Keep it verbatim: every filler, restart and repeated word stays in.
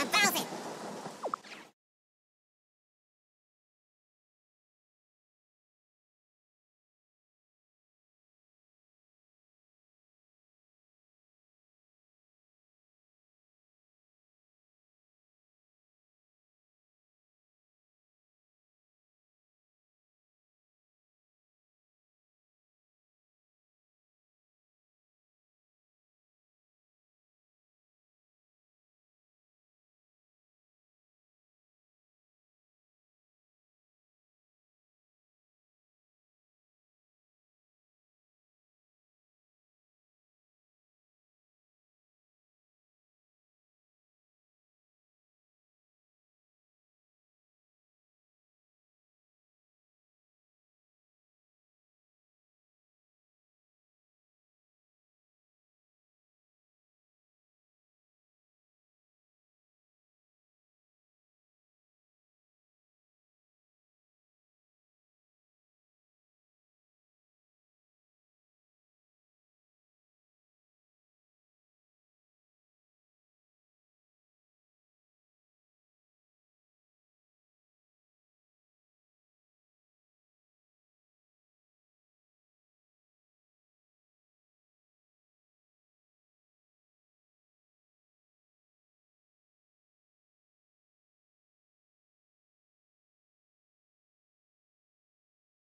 about